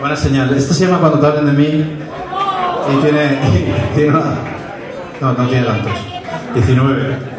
Buena señal. Esto se llama Cuando te hablen de mí. Y tiene... no tiene tantos. 19.